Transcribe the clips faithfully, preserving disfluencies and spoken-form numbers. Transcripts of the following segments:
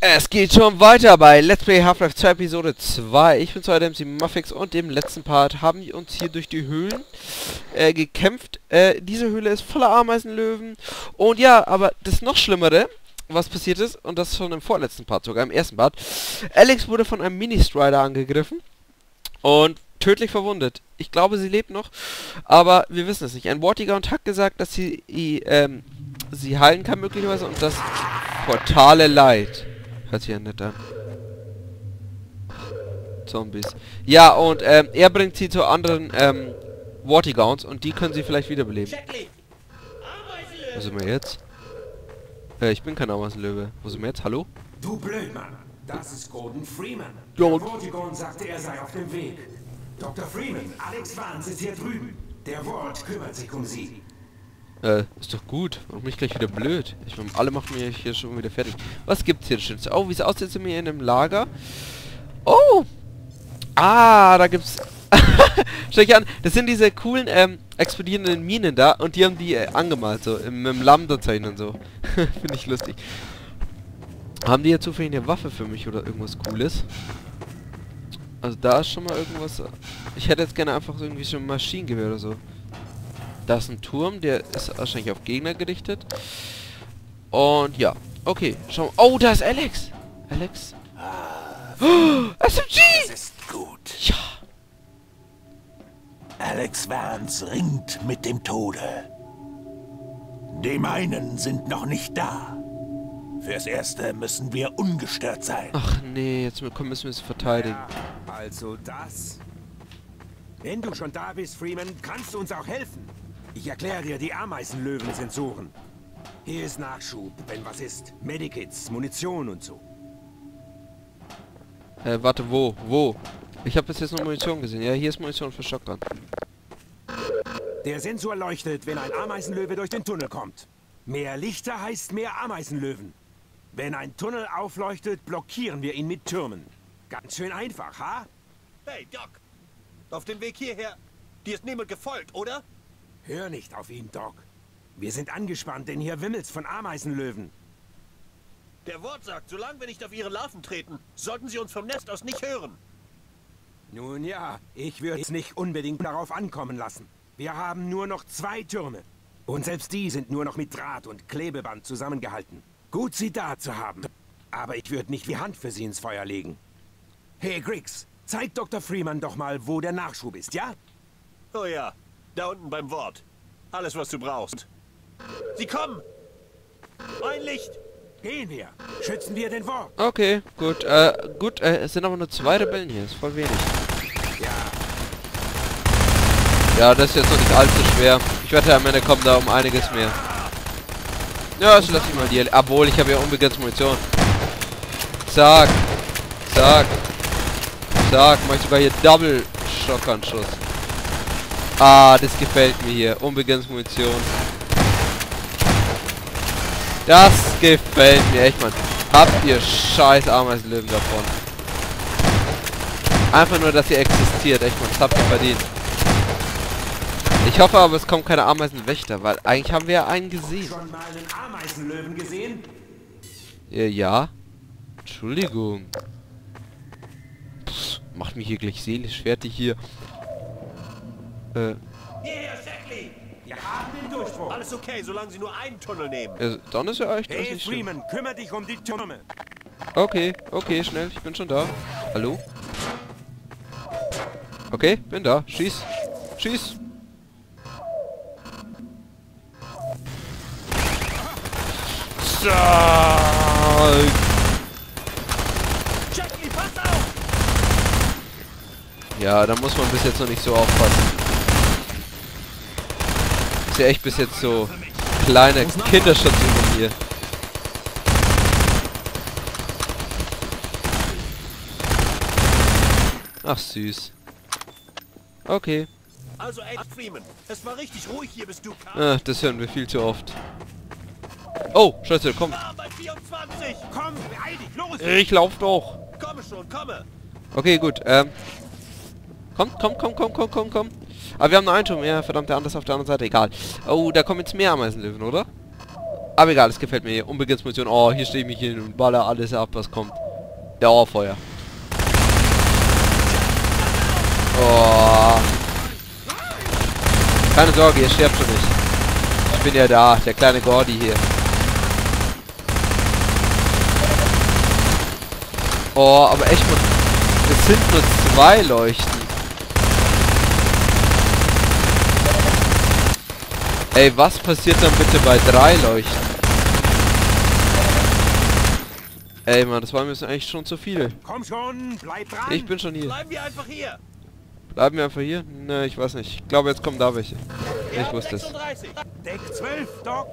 Es geht schon weiter bei Let's Play Half-Life zwei Episode zwei. Ich bin zwar der TheMCMaffyx und im letzten Part haben wir uns hier durch die Höhlen äh, gekämpft. Äh, diese Höhle ist voller Ameisenlöwen. Und ja, aber das noch Schlimmere, was passiert ist, und das schon im vorletzten Part, sogar im ersten Part. Alyx wurde von einem Mini-Strider angegriffen und tödlich verwundet. Ich glaube, sie lebt noch, aber wir wissen es nicht. Ein Vortigaunt hat gesagt, dass sie, ähm, sie heilen kann möglicherweise und das Portale Leid. Hört sich ja nett an. Zombies. Ja, und ähm, er bringt sie zu anderen ähm, Vortigaunts und die können sie vielleicht wiederbeleben. Wo sind wir jetzt? Äh, ich bin kein Ameisenlöwe. Wo sind wir jetzt? Hallo? Du Blödmann, das ist Gordon Freeman. Der Vortigaunt sagte, er sei auf dem Weg. Doktor Freeman, Alyx Vance ist hier drüben. Der Wort kümmert sich um sie. Äh, ist doch gut. Warum bin ich gleich wieder blöd? Ich meine, alle machen mich hier schon wieder fertig. Was gibt's hier Schönes? Oh, wie es aussieht, sind wir hier in einem Lager. Oh! Ah, da gibt's... Schau ich an. Das sind diese coolen, ähm, explodierenden Minen da. Und die haben die äh, angemalt, so. Im, im Lambda-Zeichen und so. Finde ich lustig. Haben die hier zufällig eine Waffe für mich oder irgendwas Cooles? Also da ist schon mal irgendwas... Ich hätte jetzt gerne einfach irgendwie schon ein Maschinengewehr oder so. Da ist ein Turm, der ist wahrscheinlich auf Gegner gerichtet. Und ja, okay, schauen wir. Oh, da ist Alyx. Alyx. Oh, S M G! Das ist gut. Ja. Alyx Vance ringt mit dem Tode. Die meinen sind noch nicht da. Fürs Erste müssen wir ungestört sein. Ach nee, jetzt müssen wir es verteidigen. Ja, also das. Wenn du schon da bist, Freeman, kannst du uns auch helfen. Ich erkläre dir, die Ameisenlöwen sind Sensoren. Hier ist Nachschub, wenn was ist. Medikits, Munition und so. Äh, warte, wo? Wo? Ich habe bis jetzt nur Munition gesehen. Ja, hier ist Munition für Shotgun. Der Sensor leuchtet, wenn ein Ameisenlöwe durch den Tunnel kommt. Mehr Lichter heißt mehr Ameisenlöwen. Wenn ein Tunnel aufleuchtet, blockieren wir ihn mit Türmen. Ganz schön einfach, ha? Hey, Doc. Auf dem Weg hierher. Dir ist niemand gefolgt, oder? Hör nicht auf ihn, Doc. Wir sind angespannt, denn hier wimmelt's von Ameisenlöwen. Der Wort sagt, solange wir nicht auf ihre Larven treten, sollten sie uns vom Nest aus nicht hören. Nun ja, ich würde es nicht unbedingt darauf ankommen lassen. Wir haben nur noch zwei Türme. Und selbst die sind nur noch mit Draht und Klebeband zusammengehalten. Gut, sie da zu haben. Aber ich würde nicht die Hand für sie ins Feuer legen. Hey, Griggs, zeig Doktor Freeman doch mal, wo der Nachschub ist, ja? Oh ja. Da unten beim Wort. Alles, was du brauchst. Sie kommen! Mein Licht! Gehen wir! Schützen wir den Wort! Okay, gut. Äh, gut, äh, es sind aber nur zwei Rebellen hier. Ist voll wenig. Ja, ja, das ist jetzt noch nicht allzu schwer. Ich wette, am Ende kommen da um einiges mehr. Ja, also lass ich mal die... Obwohl, ich habe ja unbegrenzte Munition. Zack! Zack! Zack! Mach ich sogar hier Double-Schockanschuss. Ah, das gefällt mir hier. Unbegrenzte Munition. Das gefällt mir echt, Mann. Habt ihr scheiß Ameisenlöwen davon. Einfach nur, dass ihr existiert. Echt, Mann. Das habt ihr verdient. Ich hoffe aber, es kommen keine Ameisenwächter, weil eigentlich haben wir ja einen gesehen. Schon mal einen Ameisenlöwen gesehen? Ja, ja. Entschuldigung. Pff, macht mich hier gleich seelisch fertig hier. Äh. Wir haben den Durchbruch. Alles okay, solange sie nur einen Tunnel nehmen. Ja, dann ist ja echt. Hey Freeman, kümmere dich um die Türme. Okay, okay, schnell, ich bin schon da. Hallo? Okay, bin da. Schieß. Schieß. Jackie, pass auf! Ja, da muss man bis jetzt noch nicht so aufpassen. Ja, echt bis jetzt so kleine Kinderschutzübung hier. Ach süß. Okay. Also Freeman, es war richtig ruhig hier, bis du kamst. Ach, das hören wir viel zu oft. Oh, Scheiße, komm. Komm, beeil dich, los. Ich lauf doch. Komm schon, komme. Okay, gut. Ähm Komm, komm, komm, komm, komm, komm, komm. Aber wir haben noch einen Turm. Ja, verdammt, der andere ist auf der anderen Seite. Egal. Oh, da kommen jetzt mehr Ameisenlöwen, oder? Aber egal, es gefällt mir hier. Unbegrenzt-Mission. Oh, hier stehe ich mich hin und baller alles ab, was kommt. Dauerfeuer. Oh. Keine Sorge, ihr sterbt schon nicht. Ich bin ja da, der kleine Gordy hier. Oh, aber echt, es sind nur zwei Leuchten. Ey, was passiert dann bitte bei drei Leuchten? Ey, Mann, das waren mir eigentlich schon zu viel. Komm schon, bleib dran. Ich bin schon hier. Bleiben wir einfach hier. Bleiben wir einfach hier? Ne, ich weiß nicht. Ich glaube, jetzt kommen da welche. Ich wusste es. Deck zwölf, Doc.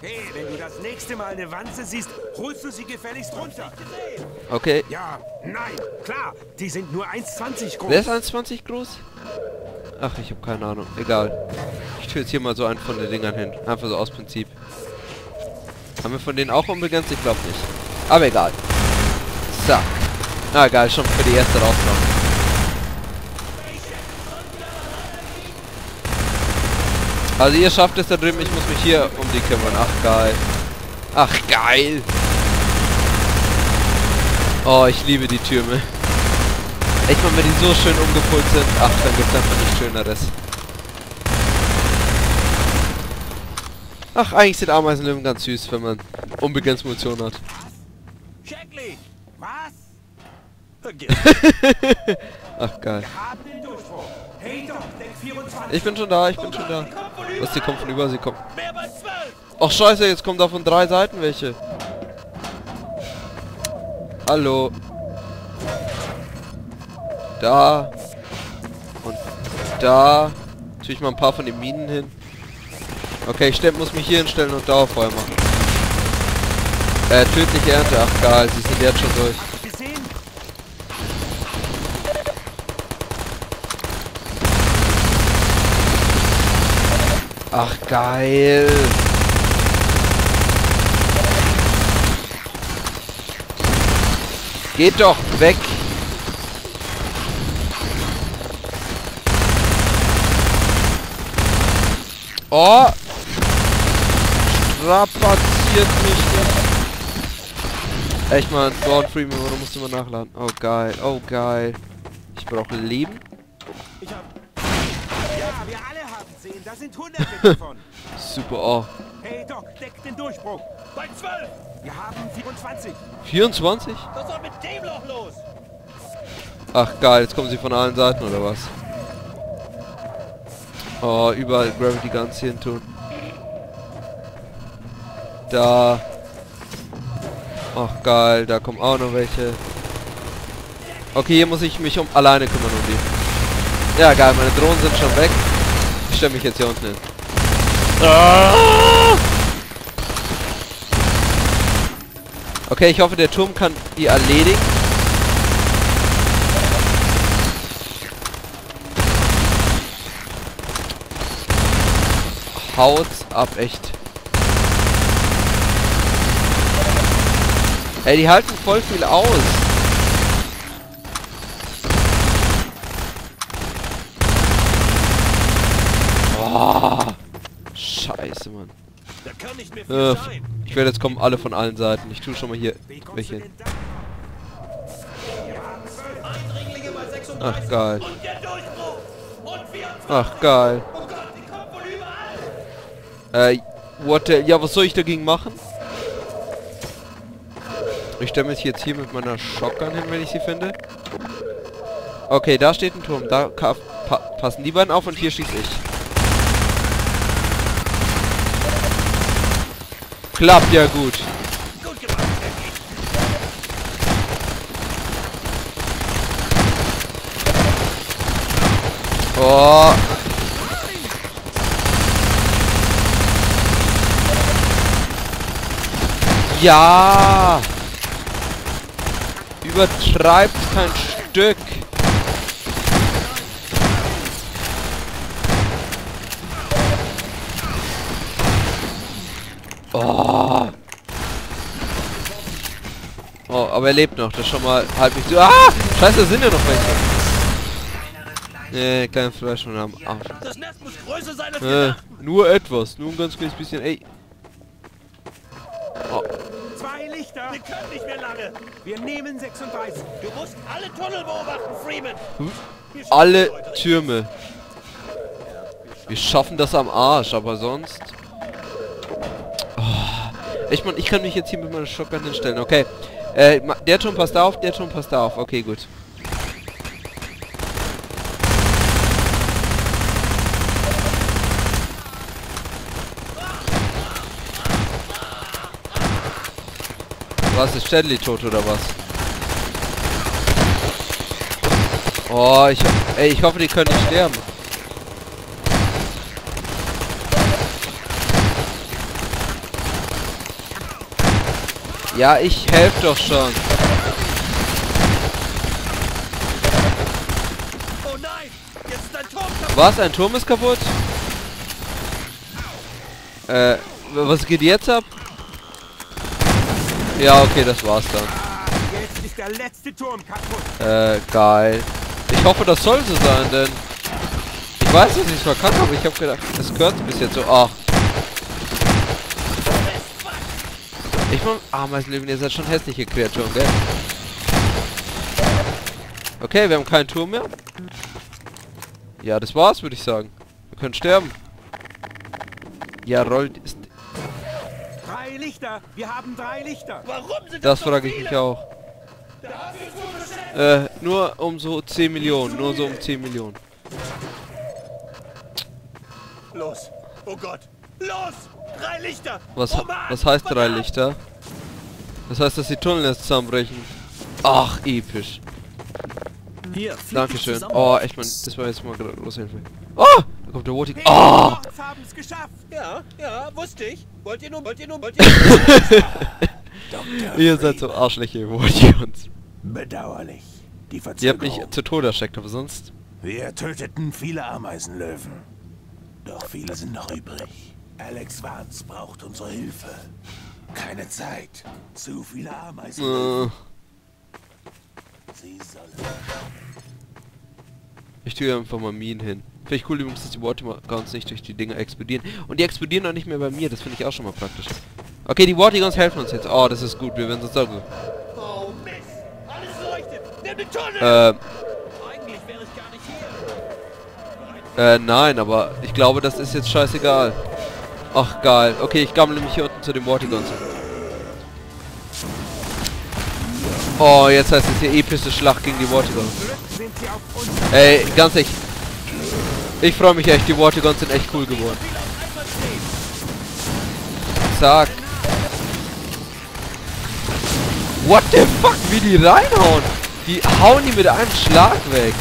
Hey, wenn du das nächste Mal eine Wanze siehst, holst du sie gefälligst runter. Okay. Ja, nein, klar. Die sind nur eins Komma zwanzig groß. Wer ist eins Komma zwanzig groß? Ach, ich habe keine Ahnung. Egal. Ich tue jetzt hier mal so einen von den Dingern hin. Einfach so aus Prinzip. Haben wir von denen auch unbegrenzt? Ich glaube nicht. Aber egal. Zack. Na geil, schon für die erste rauskommen. Also ihr schafft es da drüben, ich muss mich hier um die kümmern. Ach geil. Ach geil. Oh, ich liebe die Türme. Echt mal, wenn die so schön umgepult sind. Ach, dann gibt es einfach nichts Schöneres. Ach, eigentlich sind Ameisenlöwen ganz süß, wenn man unbegrenzt Munition hat. Ach geil. Ich bin schon da, ich bin schon da. Was, die kommen von über, sie kommen. Ach scheiße, jetzt kommen da von drei Seiten welche. Hallo. Da. Und da. Tue ich mal ein paar von den Minen hin. Okay, ich muss mich hier hinstellen und Dauerfeuer machen. Äh, tödliche Ernte. Ach geil, sie sind jetzt schon durch. Ach geil. Geht doch weg. Oh. Strapaziert mich. Echt mal, Gordon Freeman, warum musst du mal nachladen? Oh geil, oh geil. Ich brauche Leben. Ich hab... Ja, wir alle haben sehen, da sind hunderte davon. Super, oh. Hey Doc, deck den Durchbruch. Bei zwölf. Wir haben vierundzwanzig. vierundzwanzig? Was soll mit dem Loch los? Ach geil, jetzt kommen sie von allen Seiten, oder was? Oh, überall Gravity Guns hin tun. Da. Ach geil, da kommen auch noch welche. Okay, hier muss ich mich um alleine kümmern um die. Ja, geil, meine Drohnen sind schon weg. Ich stelle mich jetzt hier unten hin. Ah! Okay, ich hoffe, der Turm kann die erledigen. Haut's ab, echt. Ey, die halten voll viel aus. Oh, scheiße, Mann. Da kann nicht mehr viel äh, sein. Ich werde jetzt kommen, alle von allen Seiten. Ich tue schon mal hier welche hin. Ach geil. Ach geil. Äh, what the, ja, was soll ich dagegen machen? Ich stelle mich jetzt hier mit meiner Shotgun hin, wenn ich sie finde. Okay, da steht ein Turm. Da pa passen die beiden auf und hier schieße ich. Klappt ja gut. Oh. Ja. Übertreibt kein Stück. Oh. Oh, aber er lebt noch. Das ist schon mal halb nicht so... Ah! Scheiße, da sind ja noch welche. Nee, kleines Fleisch schon am Arsch. Das Nest muss größer sein als äh, nur etwas. Nur ein ganz kleines bisschen. Ey. Lichter! Wir können nicht mehr lange! Wir nehmen sechsunddreißig! Du musst alle Tunnel beobachten, Freeman! Hm? Alle Türme! Wir schaffen das am Arsch, aber sonst... Oh. Ich mein, ich kann mich jetzt hier mit meiner Shotgun hinstellen, okay. Äh, der Turm passt auf, der Turm passt auf. Okay, gut. Was ist Stanley tot oder was? Oh, ich, ey, ich hoffe, die können nicht sterben. Ja, ich helfe doch schon. Oh nein, jetzt ist ein Turm kaputt. Was? Ein Turm ist kaputt? Äh, was geht jetzt ab? Ja, okay, das war's dann. Jetzt ist der letzte Turm kaputt. Äh, geil. Ich hoffe, das soll so sein, denn... Ich weiß, dass ich es verkackt habe, ich habe gedacht, das gehört bis jetzt so... Ach. Ich mein... Ameisenlöwen, ihr seid schon hässliche Kreaturen, gell? Okay, wir haben keinen Turm mehr. Ja, das war's, würde ich sagen. Wir können sterben. Ja, rollt... Ist Drei Lichter! Wir haben drei Lichter! Warum sind das? Das frage ich mich auch. Äh, nur um so zehn Millionen. Nur so um zehn Millionen. Los! Oh Gott! Los! Drei Lichter! Was, oh Mann, was heißt drei Lichter? Das heißt, dass die Tunnel jetzt zusammenbrechen. Ach, episch. Hier, dankeschön. Oh, echt, man, das war jetzt mal Großhilfe. Oh! Kommt der Vortig. Oh! Ja, ja, wusste ich. Wollt ihr nur, wollt ihr nur, wollt ihr nur. Ihr seid so arschliche Vortigaunt. Bedauerlich. Die Verzögerung. Ihr habt mich zu Tode erschreckt, aber sonst... Wir töteten viele Ameisenlöwen. Doch viele sind noch übrig. Alyx Vance braucht unsere Hilfe. Keine Zeit. Zu viele Ameisenlöwen. Sie sollen... Ich tue hier einfach mal Minen hin. Vielleicht cool übrigens, dass die Vortigaunts nicht durch die Dinger explodieren. Und die explodieren auch nicht mehr bei mir, das finde ich auch schon mal praktisch. Okay, die Vortigaunts helfen uns jetzt. Oh, das ist gut, wir werden sonst auch gut. Oh Mist! Alles leuchtet! Nimm den Tunnel! Ähm. Eigentlich wäre ich gar nicht hier. Äh, nein, aber ich glaube, das ist jetzt scheißegal. Ach, geil. Okay, ich gammle mich hier unten zu den Vortigaunts. Oh, jetzt heißt es hier epische Schlacht gegen die Vortigaunts. Ey, ganz echt. Ich freue mich echt, die Vortigaunt sind echt cool geworden. Zack. What the fuck, wie die reinhauen? Die hauen die mit einem Schlag weg.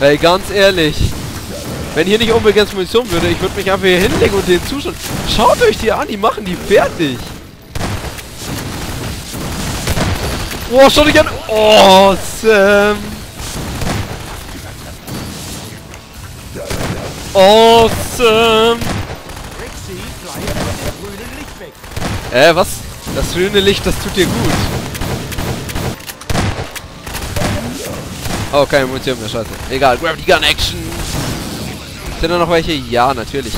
Ey, ganz ehrlich. Wenn hier nicht unbegrenzt Munition würde, ich würde mich einfach hier hinlegen und den zuschauen. Schaut euch die an, die machen die fertig. Oh, schau dich an! Oh, Sam! Oh, Sam! Äh, was? Das grüne Licht, das tut dir gut. Oh, keine Munition mehr, scheiße. Egal, Gravity Gun Action! Sind da noch welche? Ja, natürlich.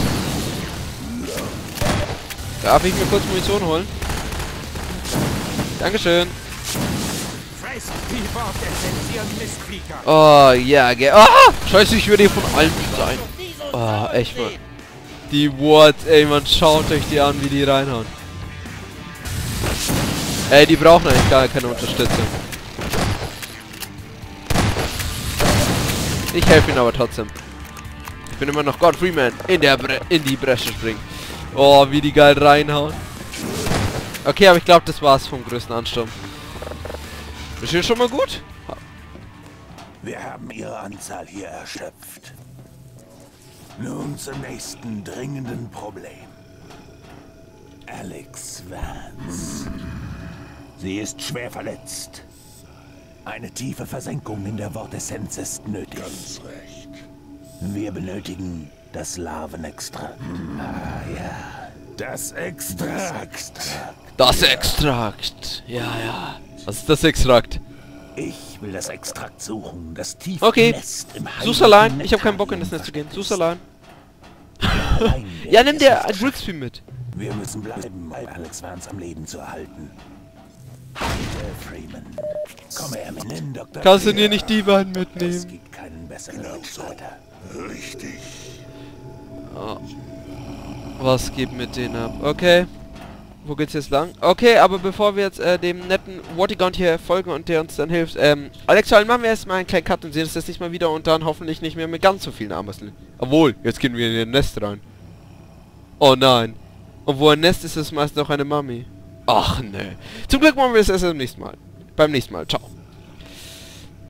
Darf ich mir kurz Munition holen? Dankeschön. Oh, ja, ge... Ah! Scheiße, ich würde hier von allen sein. Oh, echt, Mann. Die What, ey, man, schaut euch die an, wie die reinhauen. Ey, die brauchen eigentlich gar keine Unterstützung. Ich helfe ihnen aber trotzdem. Ich bin immer noch Gordon Freeman. In der Bre in die Bresche springen. Oh, wie die geil reinhauen. Okay, aber ich glaube, das war's vom größten Ansturm. Ist hier schon mal gut? Wir haben ihre Anzahl hier erschöpft. Nun zum nächsten dringenden Problem. Alyx Vance. Sie ist schwer verletzt. Eine tiefe Versenkung in der Wortessenz ist nötig. Ganz recht. Wir benötigen das Larvenextrakt. Ah ja. Das Extrakt. Das Extrakt. Ja, ja. Was ist das Extrakt? Ich will das Extrakt suchen, das tiefe Nest im Heim. Okay, such's allein. Ich hab keinen Bock, in das Nest zu gehen. Such's allein. Ja, nimm der Grigsby mit. Wir müssen bleiben, um Alyx Vance am Leben zu erhalten. Freeman. Komm her mit dem Doktor. Kannst du dir nicht die beiden mitnehmen? Es gibt keinen besseren Leiter. Richtig. Oh. Was geht mit denen ab? Okay. Wo geht's jetzt lang? Okay, aber bevor wir jetzt äh, dem netten Vortigaunt hier folgen und der uns dann hilft, ähm, Alex, machen wir erstmal einen kleinen Cut und sehen uns jetzt nicht mal wieder und dann hoffentlich nicht mehr mit ganz so vielen Ameisenlöwen. Obwohl, jetzt gehen wir in den Nest rein. Oh nein. Und wo ein Nest ist, ist meist noch eine Mami. Ach ne. Zum Glück machen wir das erst beim nächsten Mal. Beim nächsten Mal. Ciao.